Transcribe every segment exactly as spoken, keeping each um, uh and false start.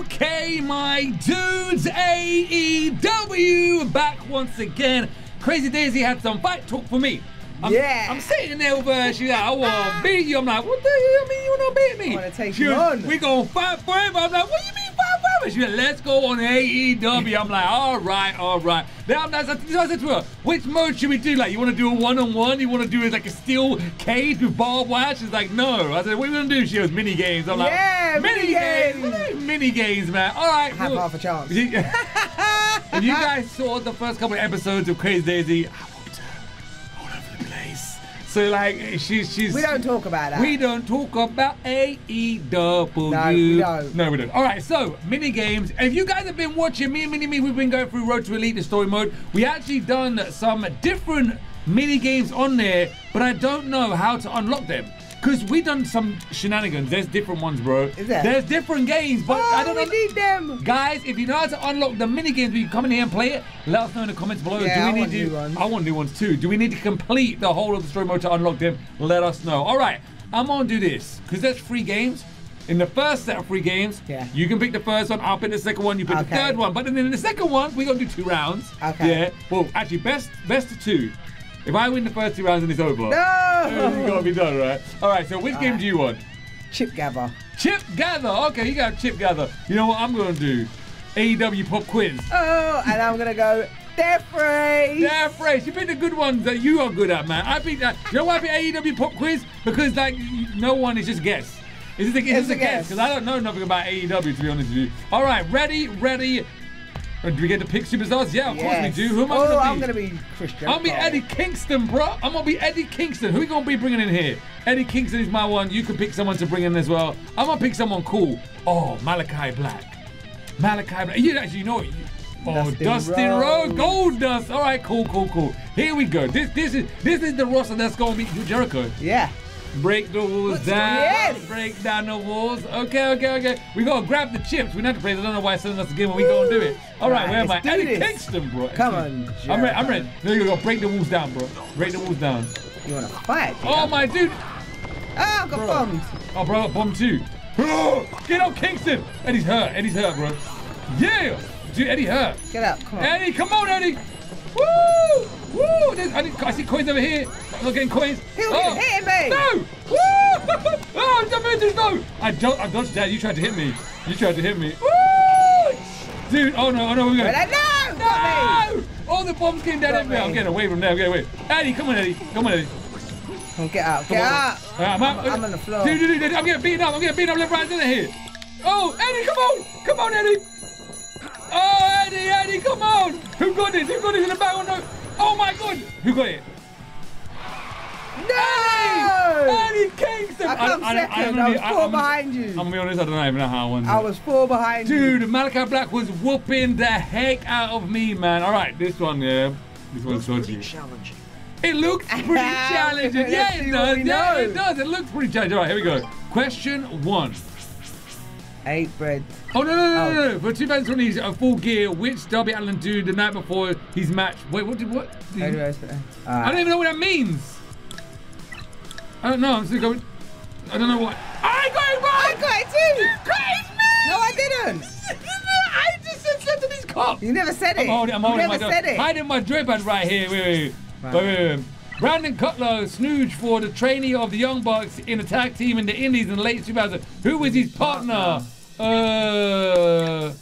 Okay, my dudes, A E W back once again. Crazy Daisy had some fight talk for me. I'm, yeah. I'm sitting there with her, she's like, I wanna beat you. I'm like, what the hell mean you wanna beat me? I wanna take you on. We gonna fight forever. I'm like, what do you mean fight forever? She's like, let's go on A E W. I'm like, all right, all right. Then I'm like, so I said to her, which mode should we do? Like, you wanna do a one-on-one? You wanna do like a steel cage with barbed wire? She's like, no. I said, what are we gonna do? She goes, mini games. I'm like, yeah, mini games. games. What are they mini games, man? All right. I have half a chance. If you guys saw the first couple of episodes of Crazy Daisy, so like she's she's we don't talk about that. We don't talk about A E W. No, we don't. No, we don't. All right, so mini games. If you guys have been watching me and Mini Me, we've been going through Road to Elite, the story mode. We actually done some different mini games on there, but I don't know how to unlock them. Because we done some shenanigans. There's different ones, bro. Is there? There's different games, but oh, I don't we know. need them. Guys, if you know how to unlock the mini games, we can come in here and play it. Let us know in the comments below. Yeah, do we I need want to, new ones. I want new ones too. Do we need to complete the whole of the story mode to unlock them? Let us know. All right, I'm going to do this because there's three games. In the first set of three games, yeah. you can pick the first one, I'll pick the second one, you pick okay. the third one. But then in the second one, we're going to do two rounds. Okay. Yeah. Well, actually, best, best of two. If I win the first two rounds and it's over, no! It's got to be done, right? All right, so which All game right. do you want? Chip Gather. Chip Gather. Okay, you got Chip Gather. You know what I'm going to do? A E W Pop Quiz. Oh, and I'm going to go Death Race. Death Race. You picked the good ones that you are good at, man. I picked that. You know why I picked A E W Pop Quiz? Because, like, no one is just guess. It's just a, it's it's just a guess. Because I don't know nothing about A E W, to be honest with you. All right, ready, ready. Do we get to pick superstars? Yeah, of yes. course we do. Who am I oh, gonna be? I'm gonna be Chris Jericho. I'll be Eddie Kingston, bro. I'm gonna be Eddie Kingston. Who are we gonna be bringing in here? Eddie Kingston is my one. You can pick someone to bring in as well. I'm gonna pick someone cool. Oh, Malachi Black. Malachi Black. You actually know it. Oh, Dustin Rhodes, Gold Dust. All right, cool, cool, cool. Here we go. This, this is, this is the roster that's gonna be Jericho. Yeah. Break the walls What's down. Yes. Break down the walls. Okay, okay, okay. We gotta grab the chips. We don't have to play. I don't know why it's telling us again, but we gonna do it. All right, right where am I? Eddie Kingston, bro. Come on, Jericho. I'm ready. I'm ready. There you go. Break the walls down, bro. Break the walls down. You wanna fight? You oh my dude. Oh, got bro. bombed. Oh, bro, bomb too. Get up, Kingston. Eddie's hurt. Eddie's hurt, bro. Yeah, dude, Eddie hurt. Get up, come on. Eddie, come on, Eddie. Woo! Woo! There's, I, I see coins over here. I'm not getting coins. He'll oh. hit me! No! Woo! Oh, I'm not to no! I don't. I dodged that. You tried to hit me. You tried to hit me. Woo! Dude! Oh no! Oh no! We're going. No! No! Me. All the bombs came down. Me. I'm getting away from there. I'm getting away. Eddie, come on, Eddie. Come on, Eddie. Come get out. Come get on, out. Right, I'm, I'm, I'm on the floor. Dude, dude, dude! I'm getting beaten up. I'm getting beaten up left, right, center here. Oh, Eddie! Come on! Come on, Eddie! Oh, Eddie, Eddie, come on! Who got this? Who got this in the back? Oh, no. Oh my God! Who got it? No! Eddie, Eddie Kingston! I come I, I, second. I, I was be, four I, I'm, behind you. I'm gonna be honest, I don't even know how I won. I was four behind Dude, you. Dude, Malachi Black was whooping the heck out of me, man. All right, this one, yeah. This one's dodgy. challenging. It looks pretty challenging. Yeah, it does. Yeah, know. it does. It looks pretty challenging. All right, here we go. Question one. Eight bread. Oh, no, no, no, no, oh. no. For two thousand twenty, uh, Full Gear, which Darby Allen do the night before his match? Wait, what did, what? Did he... right. I don't even know what that means. I don't know, I'm still going. I don't know what. I got it right! I got it too! You crazy man! No, I didn't! I just said something to this cop! You never said it! I'm holding, I'm holding you never my said it! Hiding my drip band right here, wait, wait, wait. wait, wait, wait. Brandon Cutlow snooge for the trainee of the Young Bucks in a tag team in the Indies in the late two thousands. Who was his partner? Uh,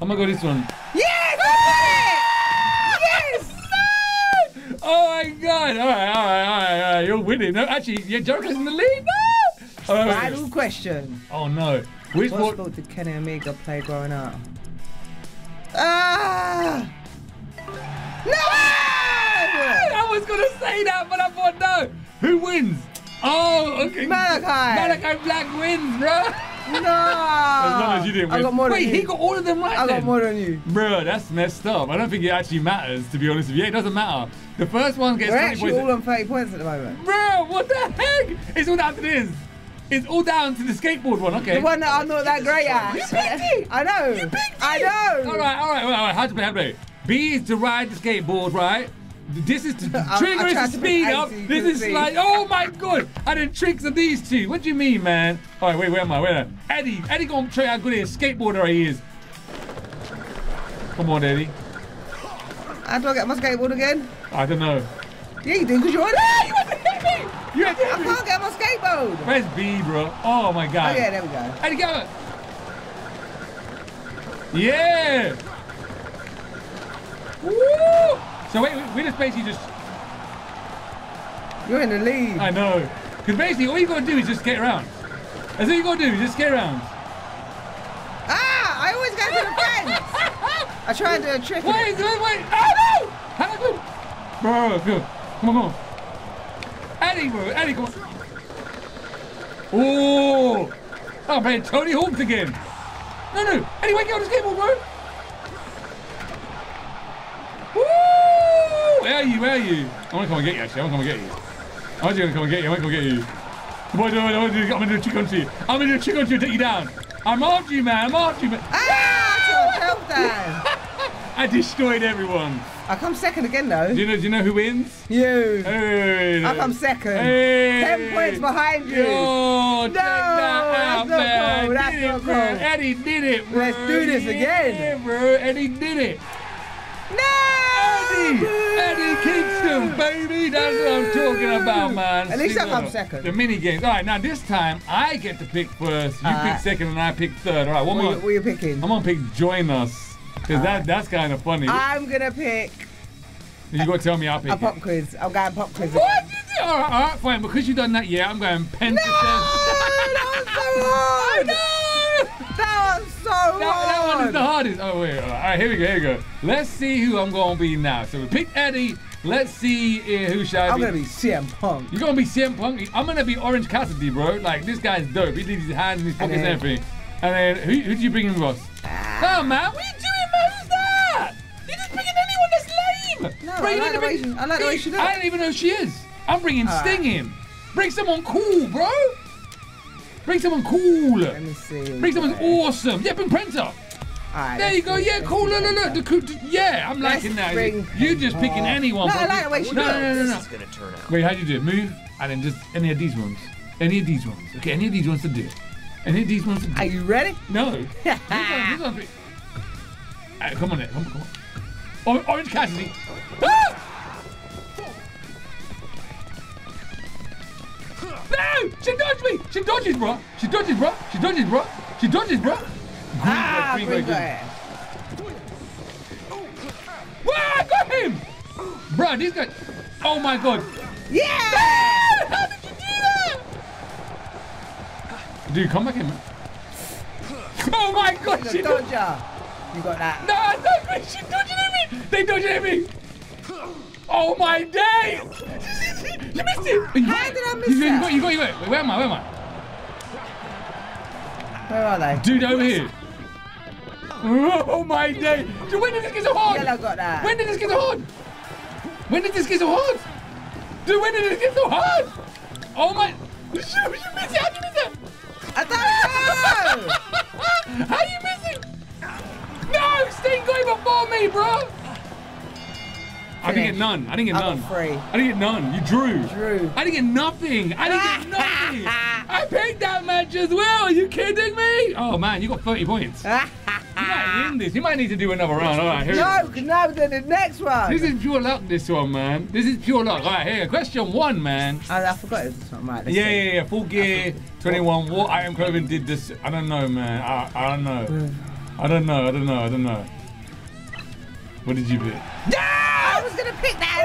I'm gonna go this one. Yes! I got it! Yes! No! Oh my God! All right, all right, all right, all right. You're winning. No, actually, yeah, Jericho's in the lead. No! Final question. Oh no! Which what sport did Kenny Omega play growing up? Ah! No! Ah! I was gonna say that, but I thought no. Who wins? Oh, okay. Malachi. Malachi Black wins, bro. No. As long as you didn't win. I got more Wait, than he you. got all of them right. I then. got more than you, bro. That's messed up. I don't think it actually matters, to be honest with you. It doesn't matter. The first one gets. We're actually all on thirty points at the moment, bro. What the heck? It's all down to this. It's all down to the skateboard one, okay? The one that I'm not that great at. You picked it. I know. You picked it. I know. All right, all right, all right. How to play? How to play? B is to ride the skateboard, right? This is the trigger is to speed up. This is see. Like, oh my god! I done tricks of these two. What do you mean, man? All right, wait, where am I? Where am I? Eddie, Eddie gonna show you how good a skateboarder he is. Come on, Eddie. How do I get my skateboard again? I don't know. Yeah, you do, because you're on ah, you had to hit me! You had to hit me! I can't get my skateboard! Where's B, bro? Oh my god. Oh yeah, there we go. Eddie, get up! Yeah! Woo! So wait, we just basically just... You're in the lead. I know. Because basically all you got to do is just skate around. That's all you got to do, is just skate around. Ah! I always go to the fence! I try and do a trick. Wait, wait, wait! Oh no! How do I do? Bro, good. Come on, come on. Eddie, bro, Eddie, come on. Oh! Oh man, Tony Hawk's again. No, no. Eddie, wake up on the skateboard, bro. Where are you? Where are you? I want to come and get you, actually. I want to come and get you. I want you to come and get you. I want to come and get you. What do I want to do? I'm going to do a trick onto you. I'm going to do a trick onto you and take you down. I'm after you, man. I'm after you, man. Ah! I took a countdown. I destroyed everyone. I come second again, though. Do you know, do you know who wins? You. Hey. I come second. Hey. Ten points behind you. Oh, no, that that's, out, not man. Cool. that's not it, cool. That's not cool. Eddie did it, bro. Let's do this again. Yeah, bro. Eddie did it. No! Eddie, Eddie Kingston, baby, that's what I'm talking about, man. At least I come second. The mini games. All right, now this time I get to pick first. You All pick right. second, and I pick third. All right, one what more. What are you picking? I'm gonna pick Join Us because that right. that's kind of funny. I'm gonna pick. You gotta tell me I pick. A pop quiz. I'm going pop quiz. What? Again. You do? All right, all right, fine. Because you've done that, yeah, I'm going Penta. No, that was so hard. No, that was so hard. That, that one is the hardest. Oh wait, all right, here we go. Here we go. Let's see who I'm gonna be now. So we picked Eddie. Let's see uh, who shall I be. I'm gonna be C M Punk. You're gonna be C M Punk. I'm gonna be Orange Cassidy, bro. Like this guy's dope. He leaves his hands in his pockets and, and everything. And then who who do you bring in, Ross? Ah. Oh man, what are you doing, man? Who's that? You're just picking anyone that's lame. No, bro, I, like the way she, I like the way she does. I don't even know who she is. I'm bringing all Sting right. in. Bring someone cool, bro. Bring someone cool. Let me see. Bring someone awesome. Yeah, bring Penta. Right, there you go. Yeah, cool. Look, look, look. The, yeah, I'm let's liking that. You're just picking anyone. No, I like the way she no, goes. No, no, no, no. This is gonna turn out. Wait, how do you do it? Move, and then just any of these ones. Any of these ones. Okay, any of these ones to do it. Any of these ones to do it. Are you ready? No. This one, this one's... Right, come on, then. Come on, come on. Orange Cassidy. Ah! No! She dodged me! She dodges, bro! She dodges, bro! She dodges, bro! She dodges, bro! Green ah, green green green. Whoa, I got him! Bro, these guys... Oh my god! Yeah! No! How did you do that? Dude, come back in, man. Oh my god, she dodged... You got that. No, I dodged me! She dodged at me! They dodged at me! Oh my days! You missed it! You How did I miss you that? Got, you got, you got. Where am I? Where am I? Where are they? Dude over here. Oh my day! Dude, when did this get so hard? Yeah, I got that. When did this get so hard? When did this get so hard? Dude, when did this get so hard? Oh my... You missed it! How did you miss it? I don't know! How you miss it? No! Sting got him before me, bro! I didn't get none. I didn't get none. I didn't get none. You drew. drew. I didn't get nothing. I didn't get nothing. I picked that match as well. Are you kidding me? Oh man, you got thirty points. You might win this. You might need to do another round. All right, here no, we go. No, no, the next one. This is pure luck. This one, man. This is pure luck. All right, here. Question one, man. Oh, I forgot this one, right? Yeah, see. yeah, yeah. Full Gear twenty-one. What Iron Cloven did this? I don't know, man. I, I don't know. I don't know. I don't know. I don't know. What did you pick? I was gonna pick that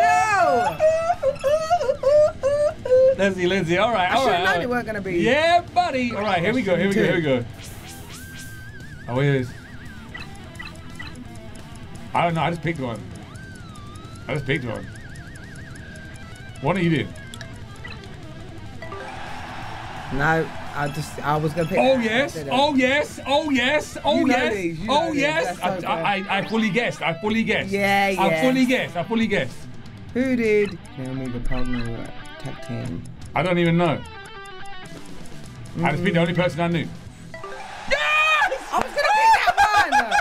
up. Lindsay, Lindsay, all right, all right. I should have known it weren't gonna be. Yeah, buddy. All right, here we go, here we go, here we go. Oh, here it is. I don't know. I just picked one. I just picked one. What are you doing? No, I just I was gonna pick. Oh yes, oh yes, oh yes, oh yes, oh yes. I I fully guessed. I fully guessed. Yeah, yeah. I fully guessed. I fully guessed. Who did? Tell me the partner tag team. I don't even know. I just picked the only person I knew. Yes! I was gonna pick that one.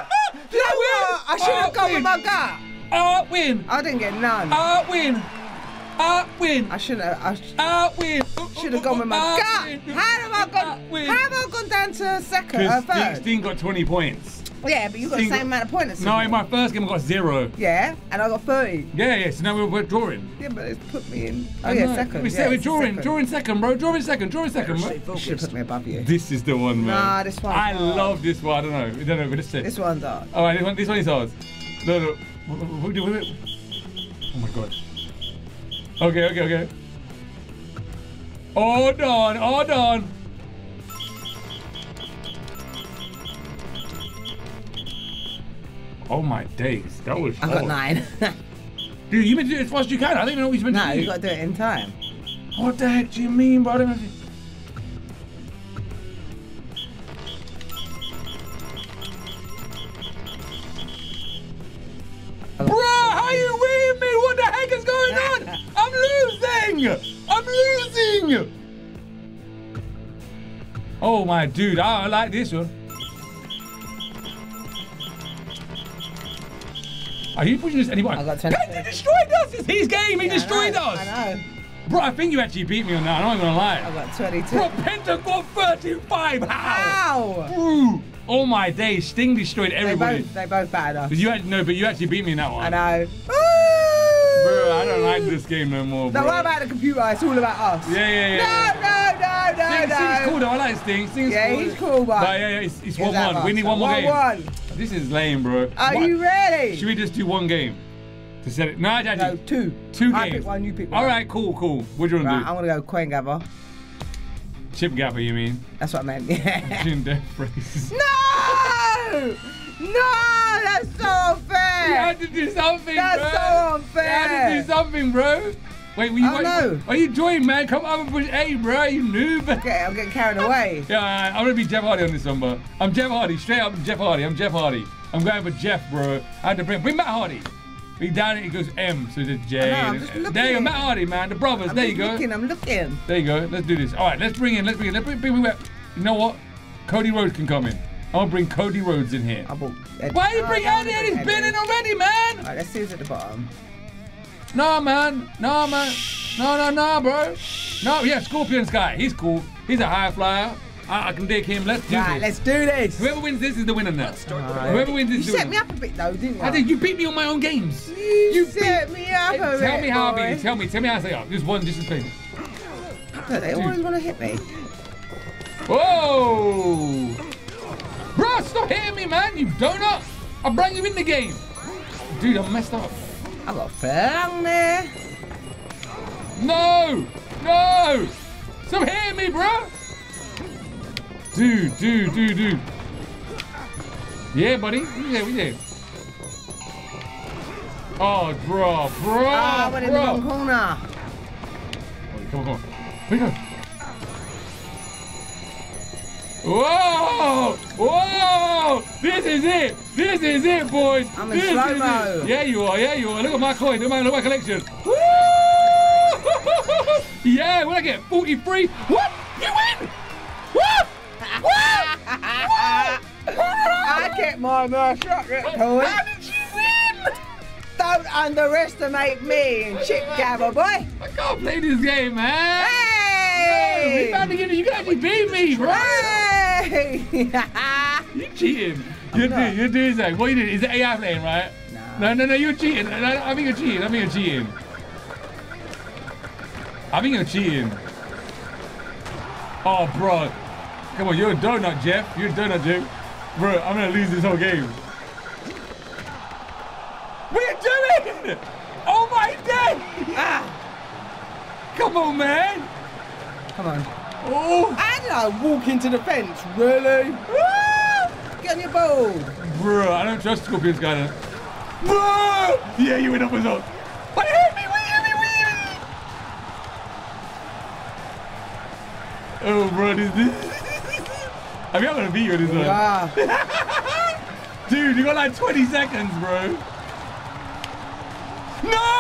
Did I win? I should have gone with my gut. Art win. I didn't get none. Art win. Art win. I shouldn't have. I sh Art win. Should have gone with my Art gut. Win. How have I gone? How have I gone down to second or third? Sting got twenty points. Yeah, but you got Sting the same got, amount of points. No, in my first game I got zero. Yeah, and I got thirty. Yeah, yeah. So now we're, we're drawing. Yeah, but it's put me in. Oh, oh yeah, no, second. We yeah, said we're drawing, second. drawing second, bro. Drawing second, drawing second, bro. You should put me above you. This is the one, man. Nah, this one. I hard. love this one. I don't know. I don't know, but it's this one's hard. All right, this one. This one is ours. No, no. What do you want? Oh my god. Okay, okay, okay. Hold on, hold on. Oh my days, that was I got nine. Dude, you've been doing it as fast as you can. I don't even know what you've been doing. No, you've got to do it in time. What the heck do you mean, bro? I don't know. Bro, how are you with me? What the heck is going on? I'm losing! I'm losing! Oh my dude, I like this one. Are you pushing this anyway? I got ten. Penta destroyed us! It's his game, he yeah, destroyed I us! I know. Bro, I think you actually beat me on that, I'm not gonna lie. I got twenty-two. Bro, Penta got thirty-five! How? How? Oh my days, Sting destroyed everybody. They both, they both battered us. But you actually, no, but you actually beat me in that one. I know. Ooh! Bro, I don't like this game no more, bro. No, what about the computer? It's all about us. Yeah, yeah, yeah. No, no, no, Sting, no. Sting's cool though, I like Sting. Sting's yeah, cool. Yeah, he's cool, but... But yeah, yeah, it's, it's one one. We need one more game. one one. This is lame, bro. Are what? you ready? Should we just do one game? To set it? No, Daddy. No, two. Two I games. I pick one, you pick one. All right, cool, cool. What do you want right, to do? I'm going to go coin gather. Chip gather, you mean? That's what I meant, yeah. Gin death race. No! No, that's so unfair. You had to do something, that's bro. That's so unfair. You had to do something, bro. Wait, were you, oh, no. Are you joined, man? Come up and push A, bro. You noob. Okay, I'm getting carried away. Yeah, right, I'm gonna be Jeff Hardy on this one, bro. I'm Jeff Hardy, straight up Jeff Hardy. I'm Jeff Hardy. I'm going for Jeff, bro. I had to bring, bring Matt Hardy. He down it, it goes M, so the J. Oh, no, and, there you go, Matt Hardy, man. The brothers, I'm there you looking, go. I'm looking, I'm looking. There you go, let's do this. All right, let's bring in, let's bring in, let's bring, bring, bring, bring. You know what? Cody Rhodes can come in. I'll bring Cody Rhodes in here. I'll Why do you bring Eddie? Eddie's been Eddie. in already, man. All right, let's see who's at the bottom. No, man. No, man. No, no, no, bro. No, yeah, Scorpion's guy. He's cool. He's a high flyer. I, I can dig him. Let's do right, this. Let's do this. Whoever wins this is the winner now. Right. Whoever wins this you is the winner. You set me up a bit, though, didn't you? I did. You beat me on my own games. You, you set me up a tell bit, Tell me how boy. I beat you. Tell me. Tell me how I set up. Just one, just a thing. No, they Dude. always want to hit me. Whoa. Bro, stop hitting me, man. You donut. I brought you in the game. Dude, I messed up. I got fell there. No! No! Stop hitting me, bro! Dude, dude, dude, dude. Yeah, buddy. We there, we there. Oh, bro, bro, ah, bro. In the wrong corner. Come on, come on. Here we go. Whoa! Whoa! This is it! This is it, boys! I'm in slow-mo! Yeah, you are, yeah, you are. Look at my coin, look at my, look at my collection. Woo! Yeah, what did I get? forty-three? What? You win! What? What? What? I get my mouth shut, How did you win? Don't underestimate me and Chip Gabba, boy! I can't play this game, man! Hey! No, you can actually beat me, bro! Hey! You're cheating. You're doing, you're doing something. What are you doing? Is it A I playing, right? Nah. No, no, no, you're cheating. I think you're cheating. I think you're cheating. I think you're cheating. Oh, bro. Come on, you're a donut, Jeff. You're a donut, Jeff. Bro, I'm going to lose this whole game. What are you doing? Oh, my God. Ah. Come on, man. Come on. Oh. And I walk into the fence, really? Woo! Get on your ball. Bro, I don't trust Scorpion's guy now. Bro! Yeah, you win up as well. But hit me, hit me, hit me! Oh, bro, this is... I mean, I'm going to beat you this yeah. one. Dude, you got like twenty seconds, bro. No!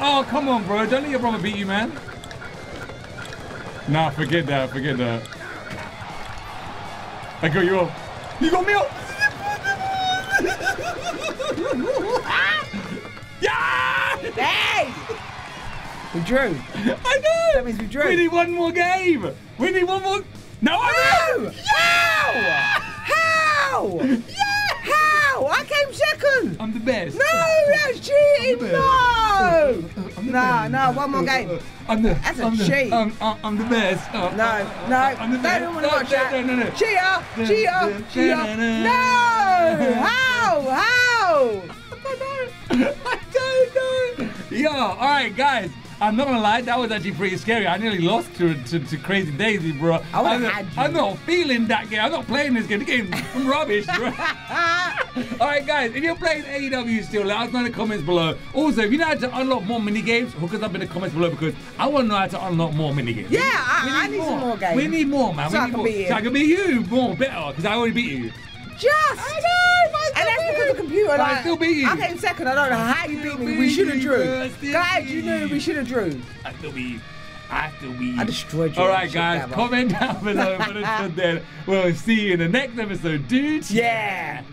Oh, come on, bro. Don't let your brother beat you, man. Nah, forget that, forget that. I got you off. You got me off! We drew. I know. That means we drew. We need one more game. We need one more. No, I know. How? How? Yeah. How? I came second. I'm the best. No, that's cheating. No. No, no, one more game. I'm the. That's a cheat. I'm, I'm, I'm the best. Oh, no, oh, no. I'm the best. Don't want to watch that. No, no, no. Cheater. Cheater. Cheater. No. How? How? I don't know. I don't know. Yo, all right, guys. I'm not gonna lie, that was actually pretty scary. I nearly lost to to, to Crazy Daisy, bro. I I'm, had you. I'm not feeling that game. I'm not playing this game. The game's rubbish, bro. All right, guys, if you're playing A E W still, let us know in the comments below. Also, if you know how to unlock more mini games, hook us up in the comments below because I want to know how to unlock more mini games. Yeah, we, I, we need I need more. some more games. We need more, man. So we I need can more. beat you. So I can beat you more, better, because I already beat you. Just. I know, my and that's because of the computer. Like, I still beat you. I came second. I don't know how you beat me. We should have drew. Guys, you knew we should have drew. I still beat you. I still beat you. I destroyed you. All right, guys, comment down below. But until then, we'll see you in the next episode, dudes. Yeah.